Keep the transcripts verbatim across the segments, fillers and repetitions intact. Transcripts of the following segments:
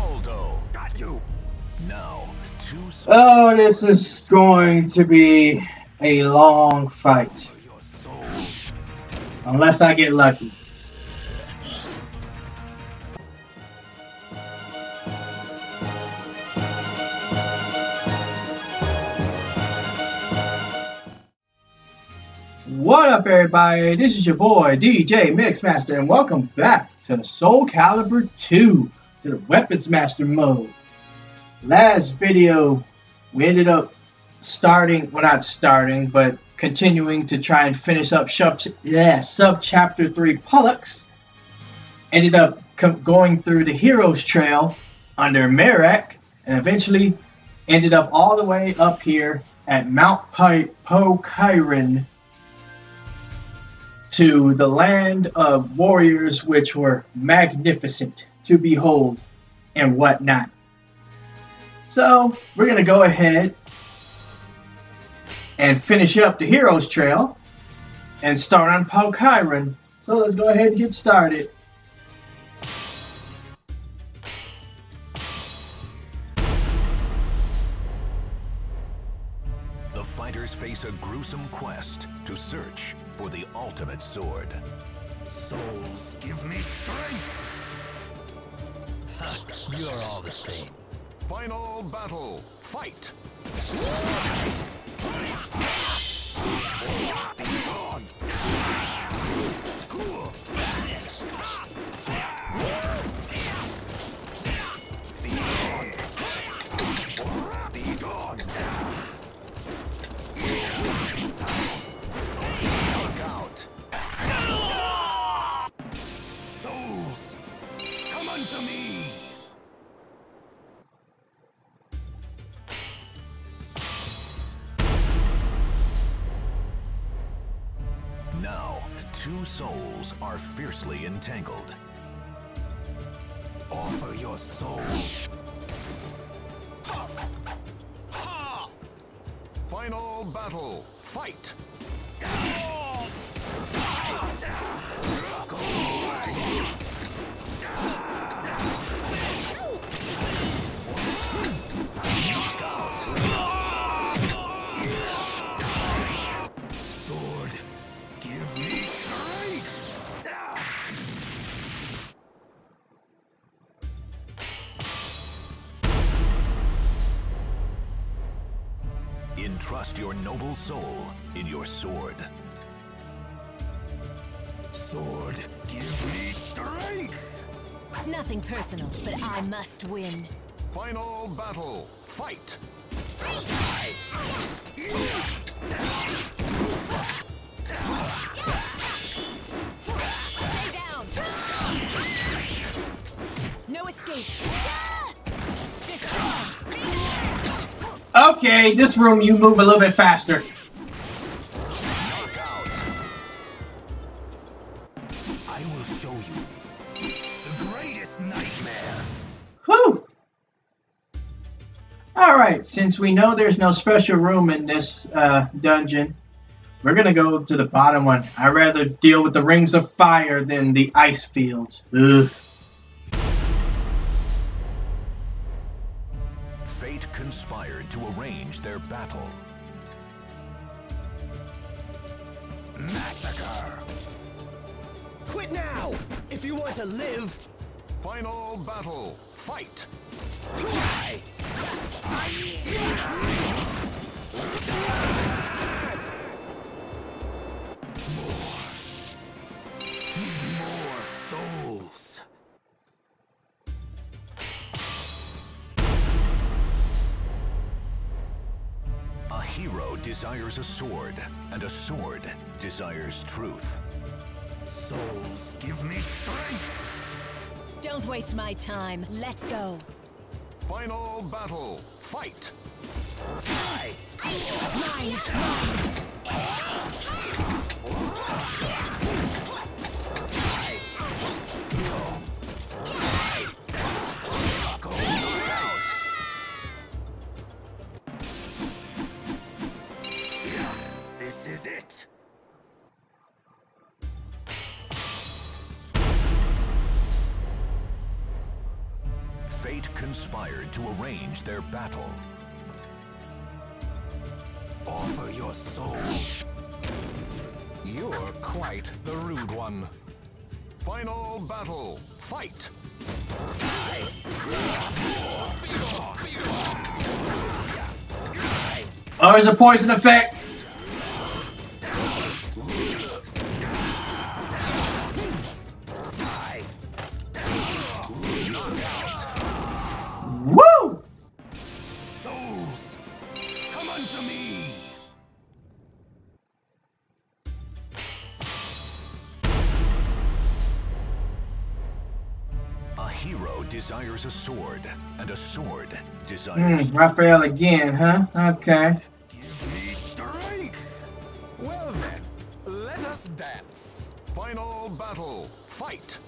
Waldo, got you. Now, two oh, this is going to be a long fight. Unless I get lucky. What up, everybody? This is your boy, D J Mixmaster, and welcome back to Soul Calibur two, to the Weapons Master mode. Last video, we ended up starting, well not starting, but continuing to try and finish up sub, yeah, sub chapter three Pollux. Ended up going through the Heroes Trail under Merak, and eventually ended up all the way up here at Mount Pipochiren, to the land of warriors which were magnificent to behold and whatnot. So we're gonna go ahead and finish up the Heroes Trail and start on Pokairin. So let's go ahead and get started. The fighters face a gruesome quest to search for the ultimate sword. Souls, give me strength! Ha, you're all the same. Final battle, fight! Two souls are fiercely entangled. Offer your soul. Final battle, fight! Trust your noble soul in your sword. Sword, give me strength! Nothing personal, but I must win. Final battle, fight! Stay down! No escape! Okay, this room, you move a little bit faster. I will show you the greatest nightmare. Whew. Alright, since we know there's no special room in this uh, dungeon, we're gonna go to the bottom one. I'd rather deal with the rings of fire than the ice fields. Ugh. Conspired to arrange their battle. Massacre! Quit now, if you want to live! Final battle, fight! More! More souls! A hero desires a sword, and a sword desires truth. Souls, give me strength! Don't waste my time. Let's go. Final battle, fight! Mine! Mine! It. fate conspired to arrange their battle. Offer your soul. You're quite the rude one. Final battle, fight! Oh, there's a poison effect! Woo! Souls, come unto me! A hero desires a sword, and a sword desires... Hmm, Raphael again, huh? Okay. Give me strength! Well then, let us dance. Final battle, fight!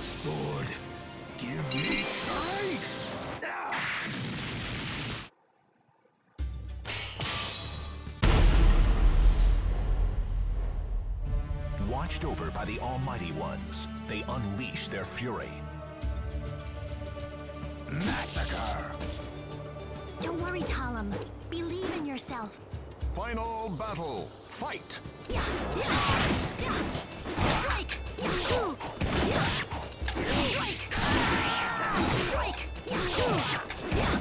Sword, give me strength. Watched over by the Almighty Ones, they unleash their fury. Massacre! Don't worry, Talum. Believe in yourself. Final battle. Fight! Yeah, yeah, yeah. Strike! Yahoo! Yeah. Strike! Strike! Yahoo! Yeah.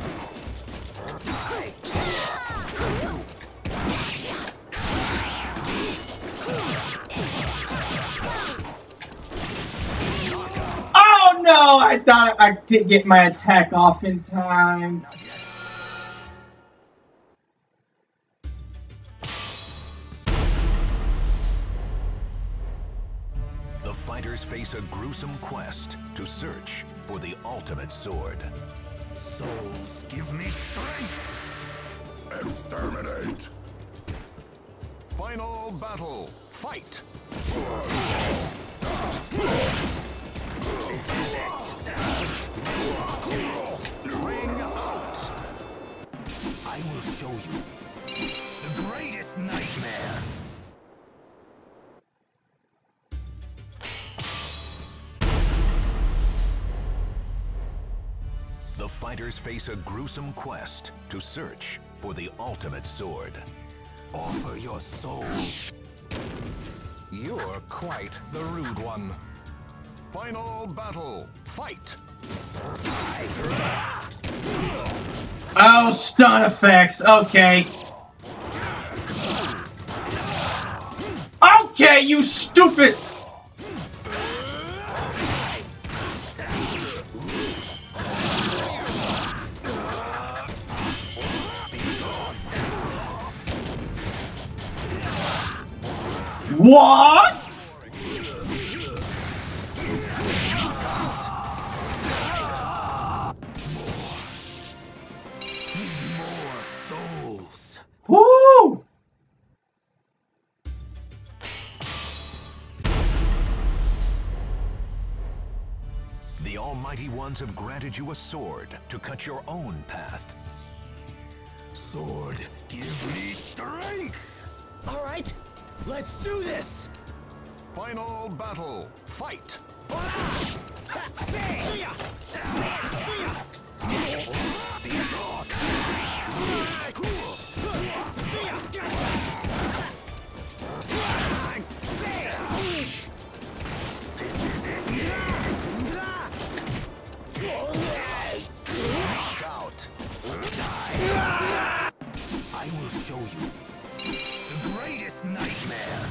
No, I thought I could get my attack off in time. The fighters face a gruesome quest to search for the ultimate sword. Souls, give me strength. Exterminate. Final battle. Fight. This is it. Ring out. I will show you the greatest nightmare. The fighters face a gruesome quest to search for the ultimate sword. Offer your soul. You're quite the rude one. Final battle, fight! Oh, stun effects, okay. Okay, you stupid! What? Have granted you a sword to cut your own path. Sword, give me strength. All right, let's do this. Final battle, fight. This is it. I will show you the greatest nightmare.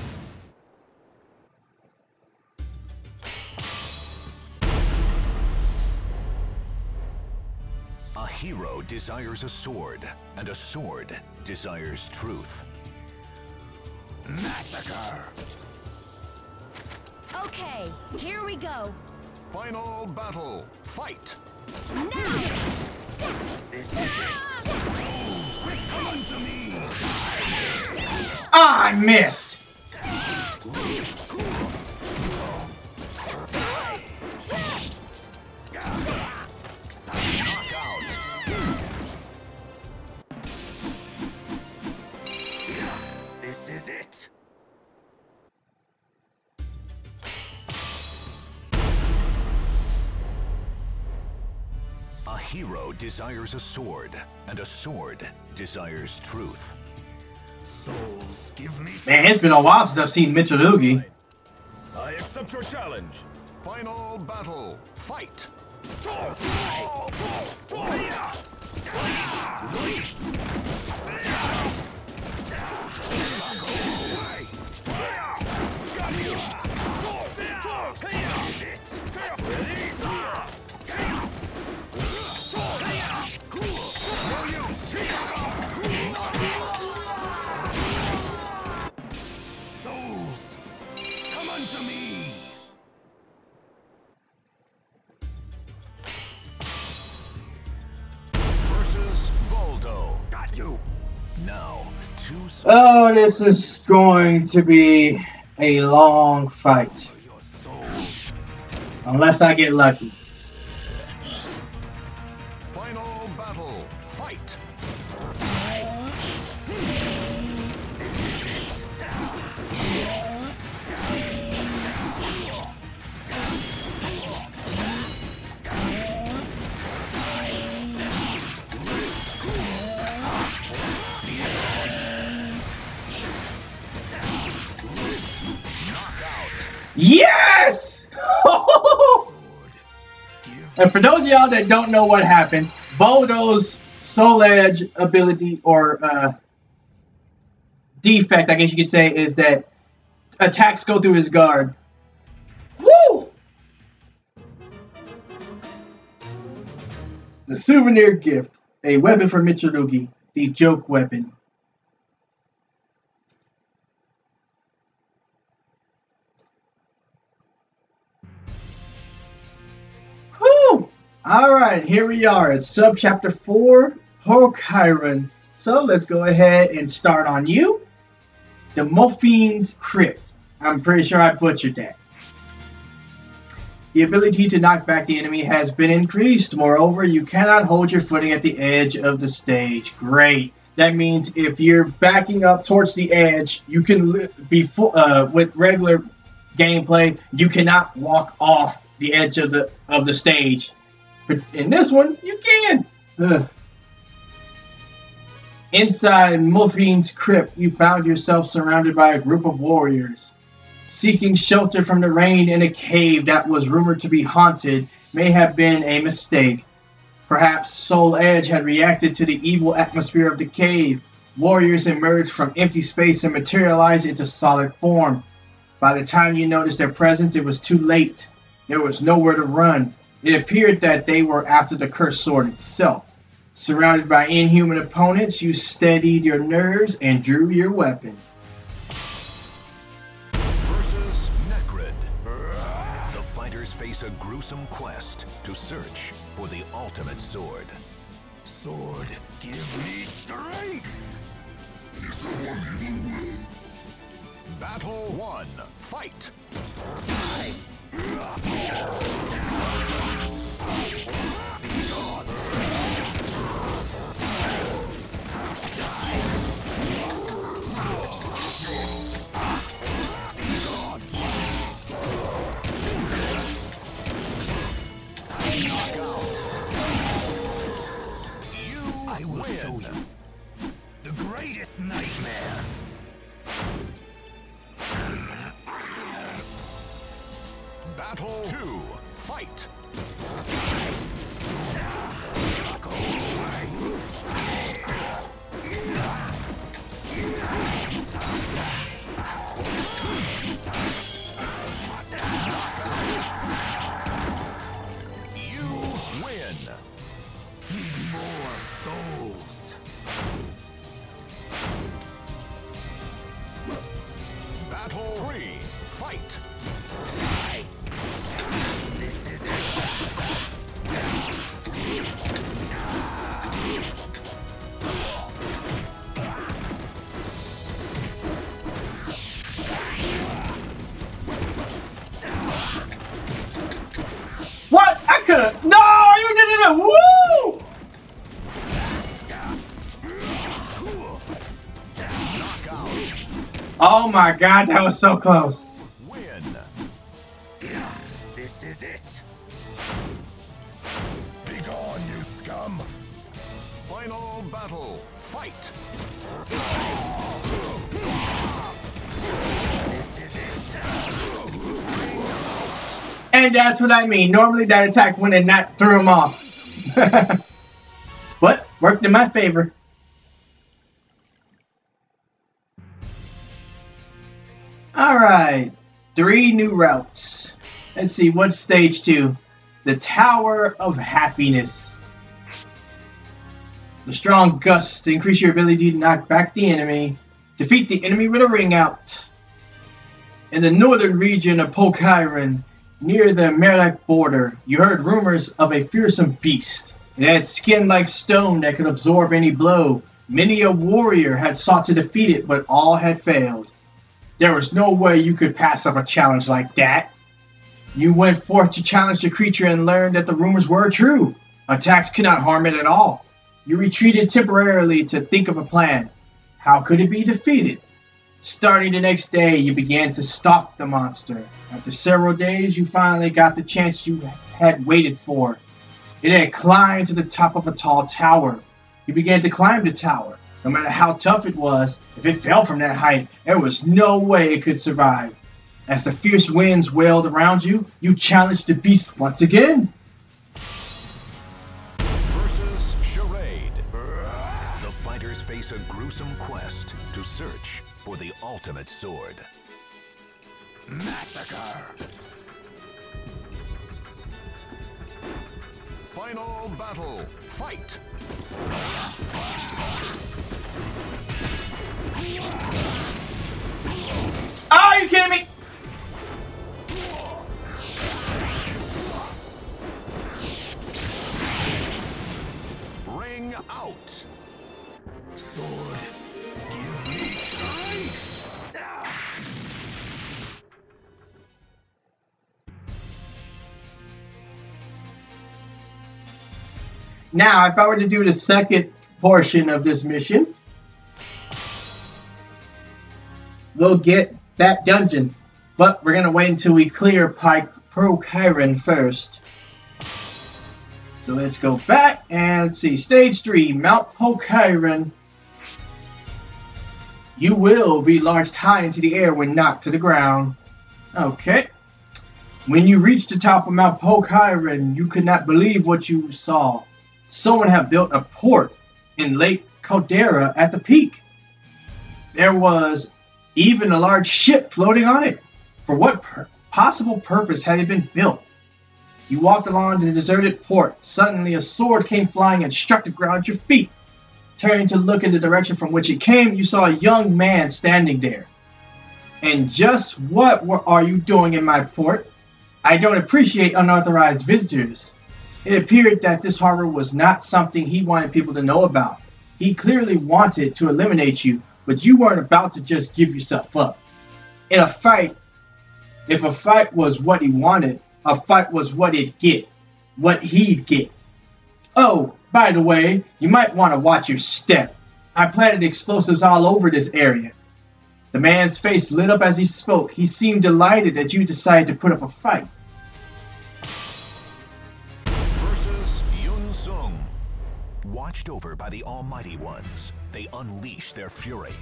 A hero desires a sword, and a sword desires truth. Massacre! Okay, here we go. Final battle, fight! Now! This is it. Souls, come to me. Ah, I missed. hero desires a sword, and a sword desires truth. Souls, give me. Man, it's been a while since I've seen Mitsurugi. I accept your challenge. Final battle. Fight. Souls, come unto me. Versus Voldo. Got you. Now, two. Oh, this is going to be a long fight. Unless I get lucky. Final battle, fight. Yes! And for those of y'all that don't know what happened, Voldo's Soul Edge ability, or uh, defect, I guess you could say, is that attacks go through his guard. Woo! The souvenir gift, a weapon for Mitsurugi, the joke weapon. Alright, here we are at subchapter four, Pokairin. So let's go ahead and start on you. The Mulfine's Crypt. I'm pretty sure I butchered that. The ability to knock back the enemy has been increased. Moreover, you cannot hold your footing at the edge of the stage. Great. That means if you're backing up towards the edge, you can be full, uh, with regular gameplay, you cannot walk off the edge of the of the stage. But in this one, you can. Ugh. Inside Mulfine's Crypt, you found yourself surrounded by a group of warriors. Seeking shelter from the rain in a cave that was rumored to be haunted may have been a mistake. Perhaps Soul Edge had reacted to the evil atmosphere of the cave. Warriors emerged from empty space and materialized into solid form. By the time you noticed their presence, it was too late. There was nowhere to run. It appeared that they were after the cursed sword itself. Surrounded by inhuman opponents, you steadied your nerves and drew your weapon. Versus Necrid. The fighters face a gruesome quest to search for the ultimate sword. Sword, give me strength! Is the one you will. Battle one, fight! I will show you the greatest nightmare. Battle two, fight. You win. Need more souls. Battle three, fight. What? I could've... No! You didn't do it! Woo! Oh my god, that was so close. Win. This is it. Big Begone, you scum! Final battle, fight! This is it. And that's what I mean. Normally that attack wouldn't have not threw him off. But worked in my favor. Alright, three new routes. Let's see, what's stage two? The Tower of Happiness. The strong gust to increase your ability to knock back the enemy. Defeat the enemy with a ring out. In the northern region of Polkiron, near the Merlach border, you heard rumors of a fearsome beast. It had skin like stone that could absorb any blow. Many a warrior had sought to defeat it, but all had failed. There was no way you could pass up a challenge like that. You went forth to challenge the creature and learned that the rumors were true. Attacks could not harm it at all. You retreated temporarily to think of a plan. How could it be defeated? Starting the next day, you began to stalk the monster. After several days, you finally got the chance you had waited for. It had climbed to the top of a tall tower. You began to climb the tower. No matter how tough it was, if it fell from that height, there was no way it could survive. As the fierce winds wailed around you, you challenged the beast once again. Versus Charade. The fighters face a gruesome quest to search for the ultimate sword. Massacre. Final battle. Fight. Oh, are you kidding me? Ring out. Sword, give me strength. Now, if I were to do the second portion of this mission, we'll get that dungeon, but we're gonna wait until we clear Pike Prokyron first. So let's go back and see stage three, Mount Pokairin. You will be launched high into the air when knocked to the ground. Okay. When you reached the top of Mount Pokairin, you could not believe what you saw. Someone had built a port in Lake Caldera at the peak. There was even a large ship floating on it. For what pur possible purpose had it been built? You walked along the deserted port. Suddenly, a sword came flying and struck the ground at your feet. Turning to look in the direction from which it came, you saw a young man standing there. "And just what are you doing in my port? I don't appreciate unauthorized visitors." It appeared that this harbor was not something he wanted people to know about. He clearly wanted to eliminate you, but you weren't about to just give yourself up. In a fight, if a fight was what he wanted, a fight was what it'd get, what he'd get. "Oh, by the way, you might want to watch your step. I planted explosives all over this area." The man's face lit up as he spoke. He seemed delighted that you decided to put up a fight. Versus Yun Sung. Watched over by the Almighty Ones, they unleash their fury.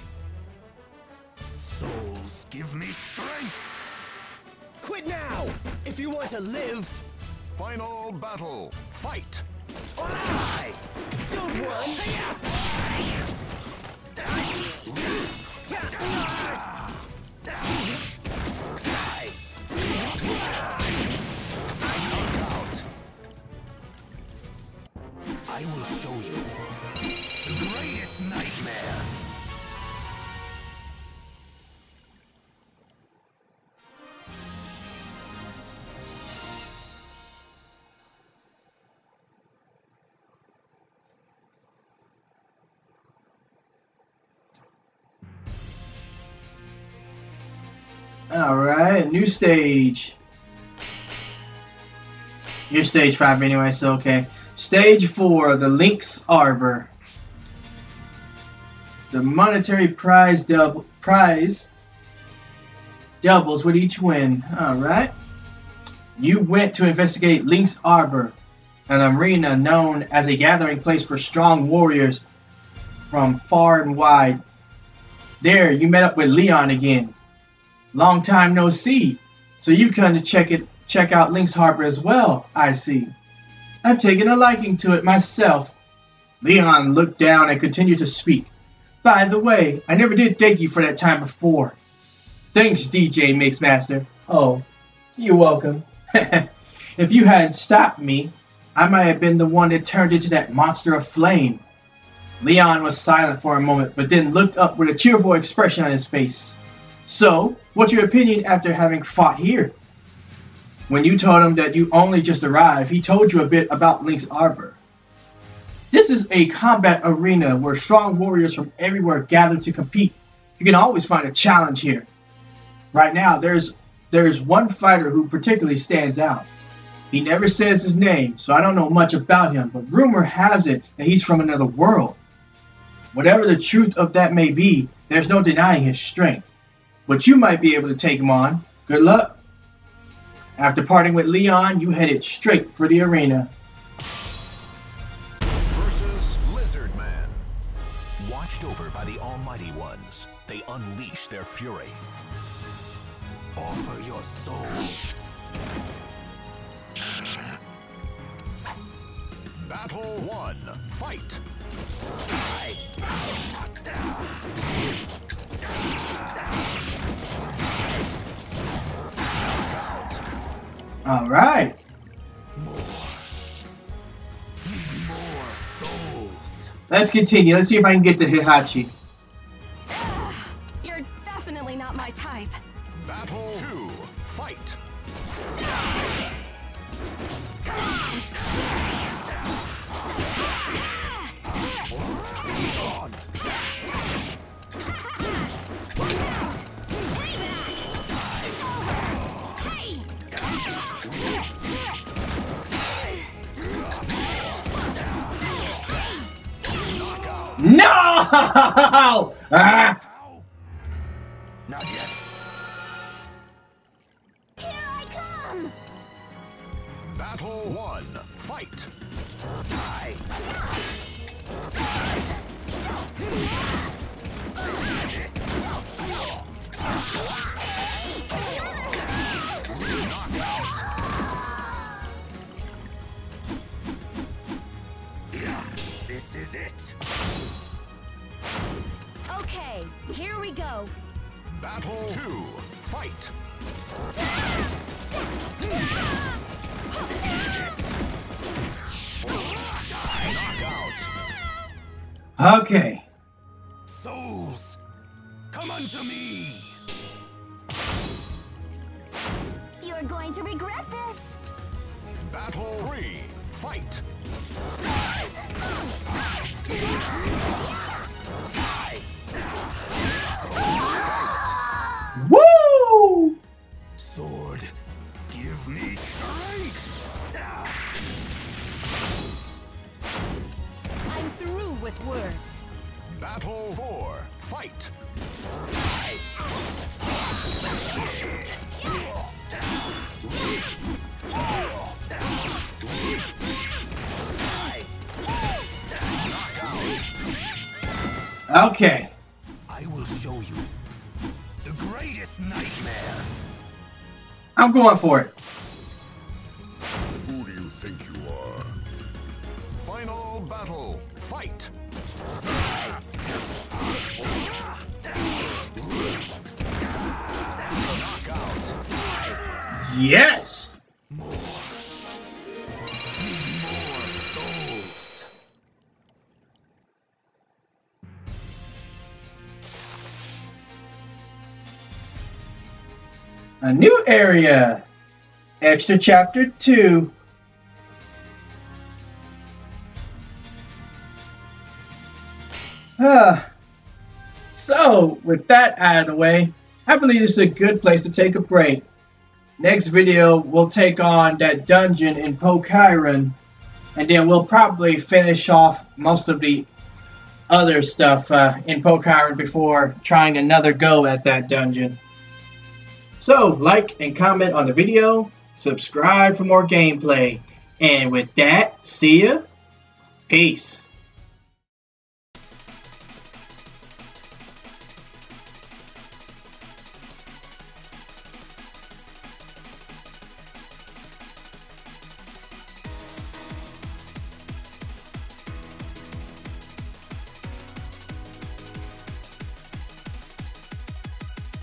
"Souls, give me strength. Quit now, if you want to live." Final battle, fight. Alright, don't run. I will show you the greatest nightmare. Alright, new stage. Your stage five anyway, so okay. Stage four, the Lynx Arbor. The monetary prize double prize doubles with each win. Alright. You went to investigate Lynx Arbor. an arena known as a gathering place for strong warriors from far and wide. There, you met up with Leon again. Long time no see. So you come to check it, check out Lynx Arbor as well, I see. I've taken a liking to it myself. Leon looked down and continued to speak. By the way, I never did thank you for that time before. Thanks, D J Mixmaster. Oh, you're welcome. If you hadn't stopped me, I might have been the one that turned into that monster of flame. Leon was silent for a moment, but then looked up with a cheerful expression on his face. So, what's your opinion after having fought here? When you told him that you only just arrived, he told you a bit about Lynx Arbor. This is a combat arena where strong warriors from everywhere gather to compete. You can always find a challenge here. Right now, there's there's one fighter who particularly stands out. He never says his name, so I don't know much about him, but rumor has it that he's from another world. Whatever the truth of that may be, there's no denying his strength. But you might be able to take him on. Good luck. After parting with Leon, you headed straight for the arena. Versus Lizard Man. Watched over by the Almighty Ones, they unleash their fury. Offer your soul. Battle one. Fight. All right. More. Need more souls. Let's continue. Let's see if I can get to Heihachi. You're definitely not my type. Battle two. Fight. No! Ah! Not yet. Here I come. Battle one. Fight. Die. This is it. Okay, here we go. Battle two. Fight. This is it. Knockout. Okay. Souls, come unto me. You're going to regret this. Battle three. Fight. Woo! Sword, give me strength. I'm through with words. Battle four. Fight. Okay. I will show you the greatest nightmare. I'm going for it. Who do you think you are? Final battle. Fight. Knockout. Yes. More. More souls. A new area. Extra chapter two. Ah. So, with that out of the way, I believe this is a good place to take a break. Next video, we'll take on that dungeon in Pokairin, and then we'll probably finish off most of the other stuff uh, in Pokairin before trying another go at that dungeon. So, like and comment on the video, subscribe for more gameplay, And with that, see ya. Peace.